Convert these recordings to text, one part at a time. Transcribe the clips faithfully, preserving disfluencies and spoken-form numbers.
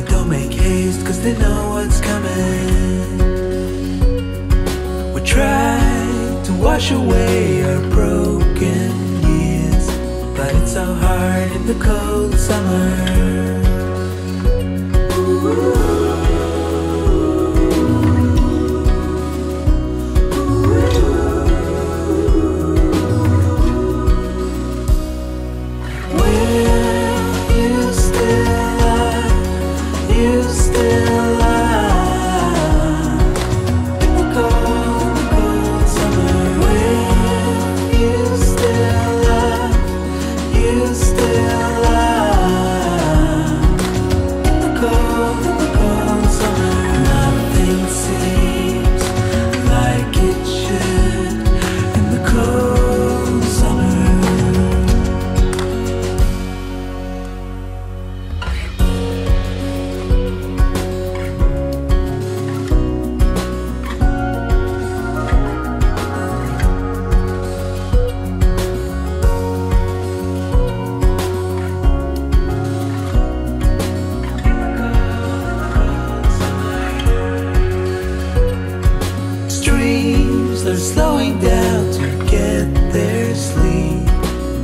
They don't make haste, cause they know what's coming. We try to wash away our broken years, but it's so hard in the cold summer. They're slowing down to get their sleep.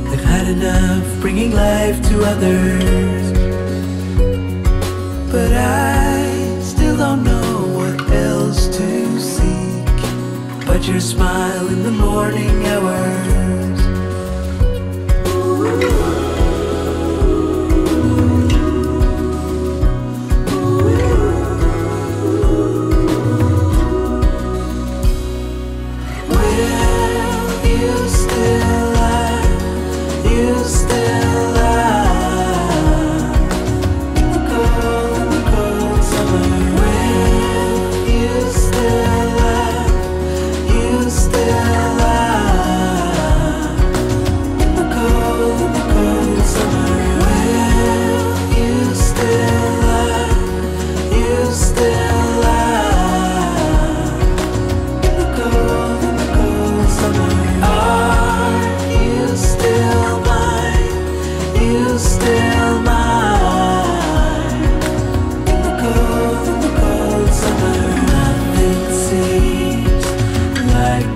They've had enough bringing life to others. But I still don't know what else to seek but your smile in the morning hours.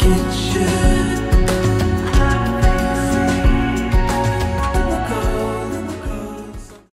It should.